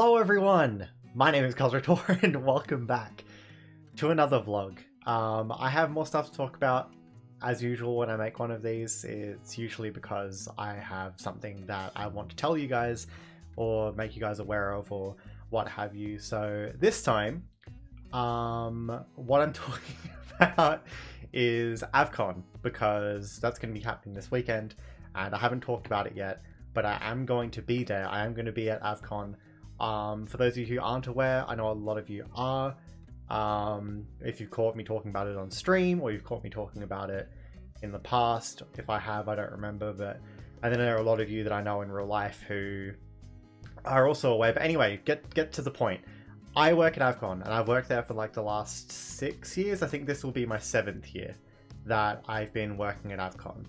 Hello everyone, my name is Cozrator and welcome back to another vlog. I have more stuff to talk about. As usual when I make one of these, it's usually because I have something that I want to tell you guys or make you guys aware of or what have you. So this time, what I'm talking about is AvCon, because that's going to be happening this weekend and I haven't talked about it yet, but I am going to be there. I am going to be at AvCon. For those of you who aren't aware, I know a lot of you are. If you've caught me talking about it on stream, or you've caught me talking about it in the past, if I have, I don't remember, but and then there are a lot of you that I know in real life who are also aware. But anyway, get to the point. I work at AvCon, and I've worked there for like the last 6 years. I think this will be my 7th year that I've been working at AvCon.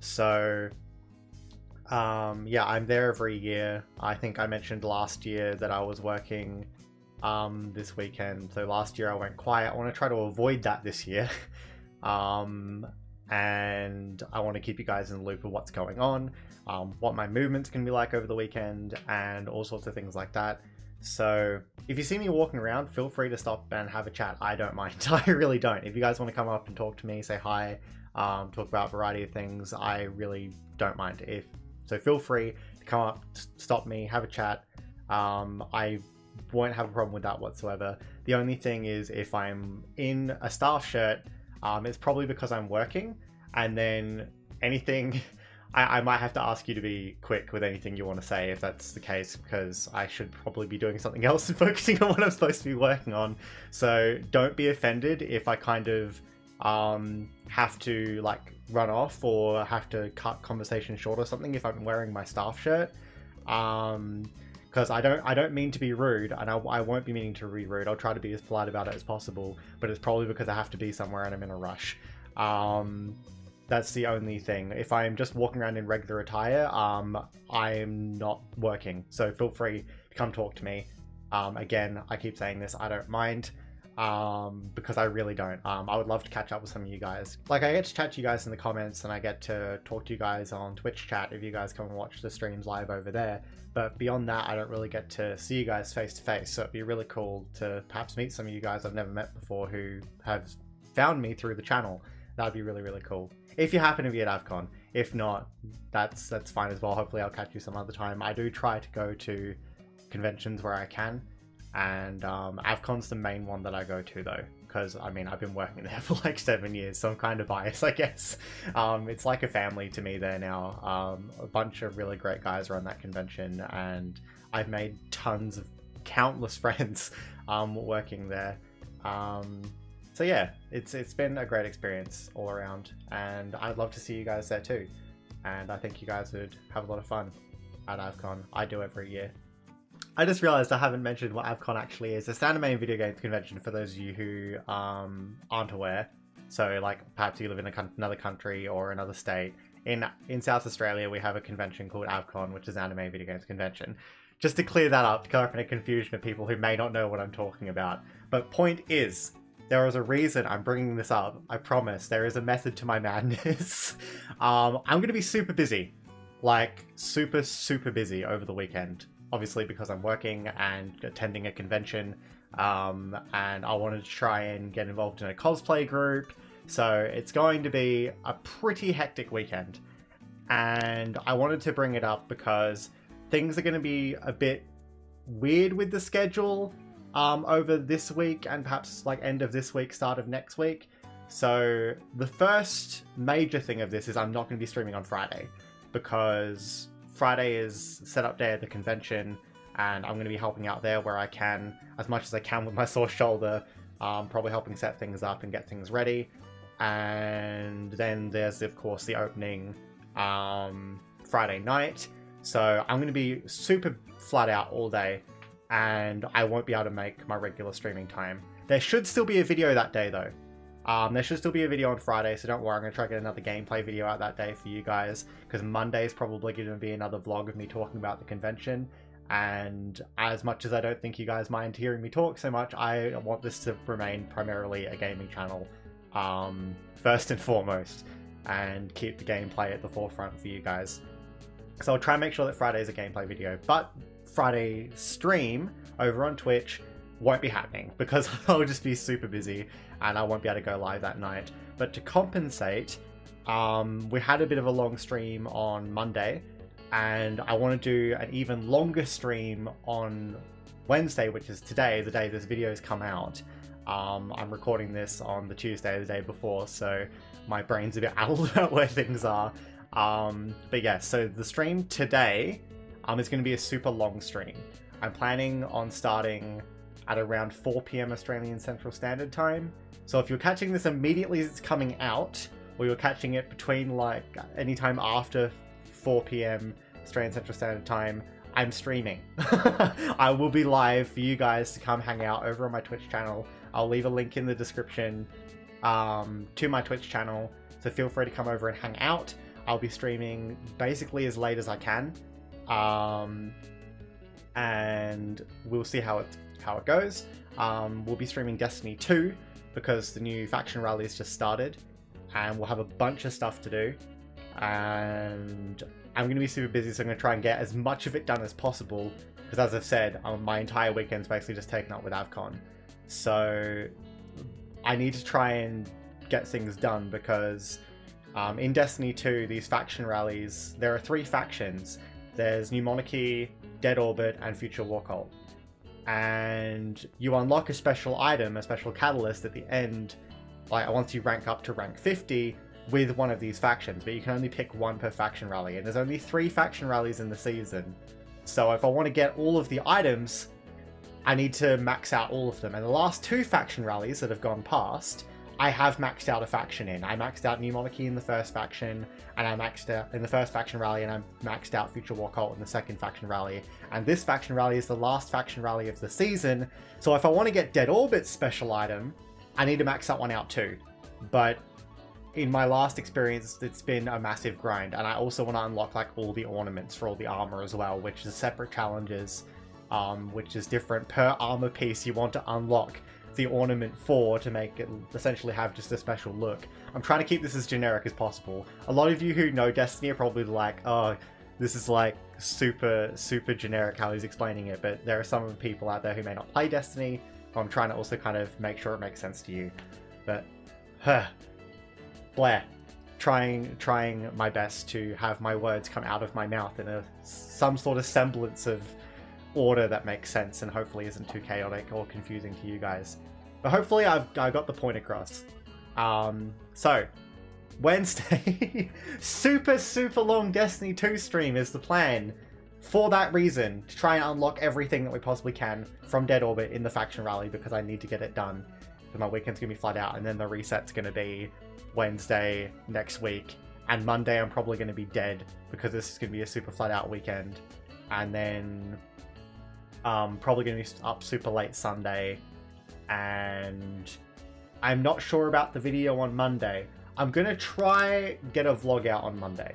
So yeah, I'm there every year. I think I mentioned last year that I was working this weekend. So last year I went quiet. I want to try to avoid that this year. And I want to keep you guys in the loop of what's going on, what my movements can be like over the weekend and all sorts of things like that. So if you see me walking around, feel free to stop and have a chat. I don't mind. I really don't. If you guys want to come up and talk to me, say hi, talk about a variety of things, I really don't mind. So feel free to come up, stop me, have a chat. I won't have a problem with that whatsoever. The only thing is if I'm in a staff shirt, it's probably because I'm working, and then anything, I might have to ask you to be quick with anything you want to say if that's the case, because I should probably be doing something else and focusing on what I'm supposed to be working on. So don't be offended if I kind of have to like run off or have to cut conversation short or something if I'm wearing my staff shirt, because I don't mean to be rude, and I won't be meaning to be rude. I'll try to be as polite about it as possible, but it's probably because I have to be somewhere and I'm in a rush. That's the only thing. If I'm just walking around in regular attire, I'm not working, so feel free to come talk to me. Again, I keep saying this, I don't mind, because I really don't. I would love to catch up with some of you guys. Like, I get to chat to you guys in the comments, and I get to talk to you guys on Twitch chat if you guys come and watch the streams live over there, but beyond that I don't really get to see you guys face to face. So it'd be really cool to perhaps meet some of you guys I've never met before who have found me through the channel. That'd be really, really cool if you happen to be at AvCon. If not, that's fine as well. Hopefully I'll catch you some other time. I do try to go to conventions where I can, and AvCon's the main one that I go to, though, because I mean I've been working there for like 7 years, so I'm kind of biased, I guess. It's like a family to me there now. A bunch of really great guys run that convention, and I've made tons of countless friends working there. So yeah, it's been a great experience all around, and I'd love to see you guys there too, and I think you guys would have a lot of fun at AvCon. I do every year. I just realized I haven't mentioned what AvCon actually is. It's an anime and video games convention, for those of you who aren't aware. So like, perhaps you live in another country or another state. In South Australia we have a convention called AvCon, which is anime and video games convention. Just to clear that up, to cover up any confusion of people who may not know what I'm talking about. But point is, there is a reason I'm bringing this up. I promise there is a method to my madness. I'm going to be super busy, like super, super busy over the weekend. Obviously, because I'm working and attending a convention, and I wanted to try and get involved in a cosplay group. So it's going to be a pretty hectic weekend, and I wanted to bring it up because things are going to be a bit weird with the schedule over this week, and perhaps like end of this week, start of next week. So the first major thing of this is I'm not going to be streaming on Friday, because Friday is setup day at the convention, and I'm going to be helping out there where I can, as much as I can with my sore shoulder, probably helping set things up and get things ready. And then there's, of course, the opening Friday night. So I'm going to be super flat out all day, and I won't be able to make my regular streaming time. There should still be a video that day, though. There should still be a video on Friday, so don't worry, I'm going to try to get another gameplay video out that day for you guys, because Monday is probably going to be another vlog of me talking about the convention, and as much as I don't think you guys mind hearing me talk so much, I want this to remain primarily a gaming channel, first and foremost, and keep the gameplay at the forefront for you guys. So I'll try and make sure that Friday is a gameplay video, but Friday stream over on Twitch won't be happening because I'll just be super busy and I won't be able to go live that night. But to compensate, we had a bit of a long stream on Monday and I want to do an even longer stream on Wednesday, which is today, the day this video has come out. I'm recording this on the Tuesday the day before, so my brain's a bit addled about where things are. But yeah, so the stream today is going to be a super long stream. I'm planning on starting at around 4 PM Australian Central Standard Time. So if you're catching this immediately as it's coming out, or you're catching it between like any time after 4 PM Australian Central Standard Time, I'm streaming. I will be live for you guys to come hang out over on my Twitch channel. I'll leave a link in the description to my Twitch channel, so feel free to come over and hang out. I'll be streaming basically as late as I can, and we'll see how it goes. We'll be streaming Destiny 2 because the new faction rally's just started, and we'll have a bunch of stuff to do. And I'm going to be super busy, so I'm going to try and get as much of it done as possible because, as I've said, my entire weekend's basically just taken up with AvCon. So I need to try and get things done because in Destiny 2, these faction rallies, there are 3 factions. There's New Monarchy, Dead Orbit, and Future War Cult. And you unlock a special item, a special catalyst at the end, like once you rank up to rank 50 with one of these factions, but you can only pick one per faction rally, and there's only 3 faction rallies in the season. So if I want to get all of the items, I need to max out all of them. And the last 2 faction rallies that have gone past, I have maxed out a faction in. I maxed out New Monarchy in the first faction, and I maxed out in the first faction rally, and I maxed out Future War Cult in the second faction rally. And this faction rally is the last faction rally of the season, so if I want to get Dead Orbit's special item, I need to max that one out too. But in my last experience, it's been a massive grind, and I also want to unlock like all the ornaments for all the armor as well, which is separate challenges, which is different per armor piece you want to unlock the ornament for, to make it essentially have just a special look. I'm trying to keep this as generic as possible. A lot of you who know Destiny are probably like, oh, this is like super generic how he's explaining it, but there are some people out there who may not play Destiny, but I'm trying to also kind of make sure it makes sense to you. But Blair, trying my best to have my words come out of my mouth in some sort of semblance of order that makes sense and hopefully isn't too chaotic or confusing to you guys. But hopefully I got the point across. So Wednesday, super long Destiny 2 stream is the plan for that reason, to try and unlock everything that we possibly can from Dead Orbit in the faction rally, because I need to get it done. So my weekend's gonna be flat out, and then the reset's gonna be Wednesday next week, and Monday I'm probably gonna be dead because this is gonna be a super flat out weekend. And then probably going to be up super late Sunday, and I'm not sure about the video on Monday. I'm going to try get a vlog out on Monday.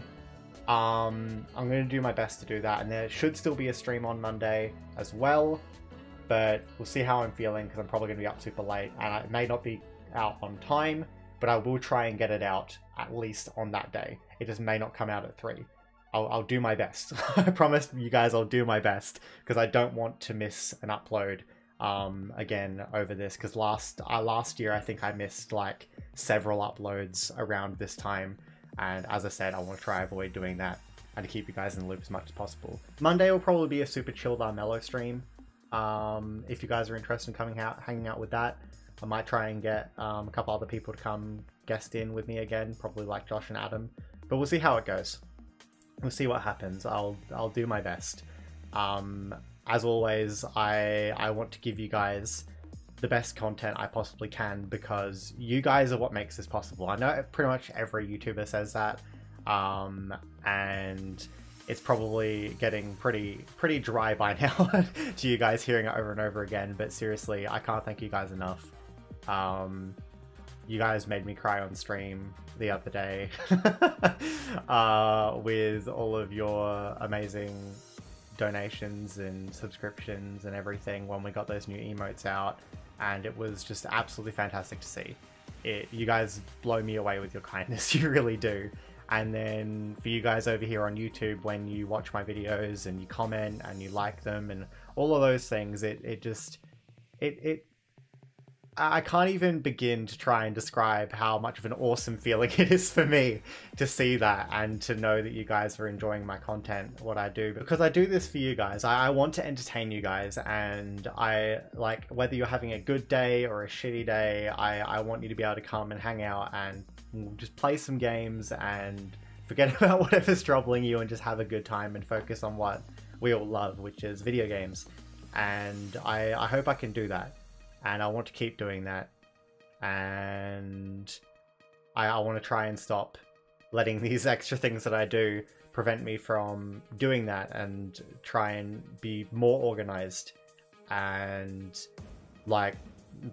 I'm going to do my best to do that, and there should still be a stream on Monday as well, but we'll see how I'm feeling because I'm probably going to be up super late, and I may not be out on time, but I will try and get it out at least on that day. It just may not come out at 3. I'll do my best. I promise you guys I'll do my best, because I don't want to miss an upload again over this, because last year I think I missed like several uploads around this time, and as I said, I want to try avoid doing that and to keep you guys in the loop as much as possible. Monday will probably be a super chilled Armello stream. If you guys are interested in coming out, hanging out with that, I might try and get a couple other people to come guest in with me again, probably like Josh and Adam, but we'll see how it goes. We'll see what happens. I'll do my best. As always, I want to give you guys the best content I possibly can, because you guys are what makes this possible. I know pretty much every YouTuber says that, and it's probably getting pretty dry by now to you guys hearing it over and over again. But seriously, I can't thank you guys enough. You guys made me cry on stream the other day with all of your amazing donations and subscriptions and everything when we got those new emotes out, and it was just absolutely fantastic to see. You guys blow me away with your kindness, you really do, And then for you guys over here on YouTube, when you watch my videos and you comment and you like them and all of those things, I can't even begin to try and describe how much of an awesome feeling it is for me to see that and to know that you guys are enjoying my content, what I do, because I do this for you guys. I want to entertain you guys, and I like, whether you're having a good day or a shitty day, I want you to be able to come and hang out and just play some games and forget about whatever's troubling you and just have a good time and focus on what we all love, which is video games. And I hope I can do that. And I want to keep doing that, and I want to try and stop letting these extra things that I do prevent me from doing that, and try and be more organized and like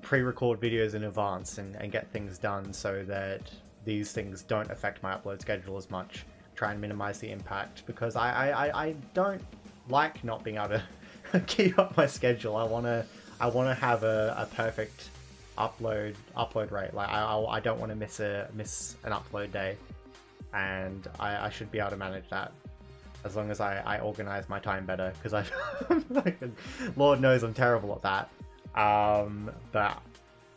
pre-record videos in advance and get things done so that these things don't affect my upload schedule as much. Try and minimize the impact, because I don't like not being able to keep up my schedule. I want to have a perfect upload rate. Like I don't want to miss an upload day, and I should be able to manage that as long as I organize my time better, because Lord knows I'm terrible at that. But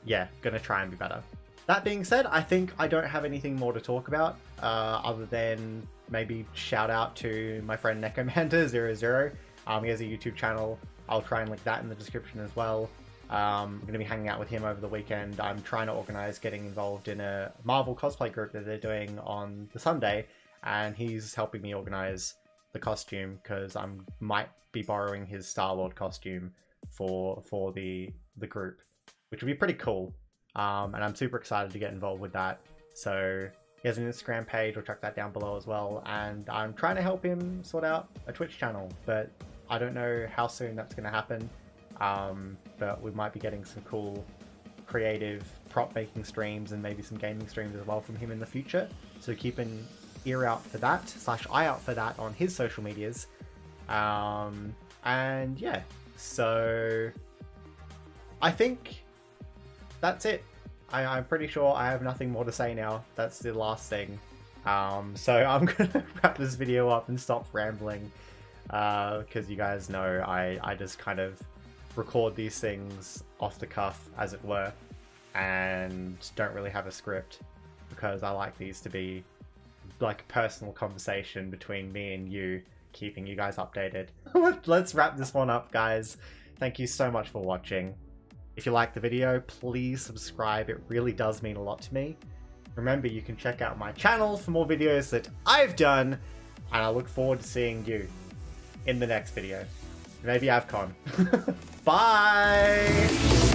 yeah, gonna try and be better. That being said, I think I don't have anything more to talk about other than maybe shout out to my friend Nekomander00. He has a YouTube channel. I'll try and link that in the description as well. I'm going to be hanging out with him over the weekend. I'm trying to organize getting involved in a Marvel cosplay group that they're doing on the Sunday, and he's helping me organize the costume, because I might be borrowing his Star Lord costume for the group, which would be pretty cool. And I'm super excited to get involved with that. So he has an Instagram page. I'll check that down below as well. And I'm trying to help him sort out a Twitch channel, but I don't know how soon that's going to happen, but we might be getting some cool creative prop making streams and maybe some gaming streams as well from him in the future. So keep an ear out for that, /eye out for that on his social medias. And yeah, so I think that's it. I'm pretty sure I have nothing more to say now. That's the last thing. So I'm going to wrap this video up and stop rambling. Because you guys know I just kind of record these things off the cuff, as it were, and don't really have a script, because I like these to be like a personal conversation between me and you, keeping you guys updated. Let's wrap this one up, guys. Thank you so much for watching. If you liked the video, please subscribe. It really does mean a lot to me. Remember, you can check out my channel for more videos that I've done, and I look forward to seeing you in the next video. Maybe AvCon. Bye!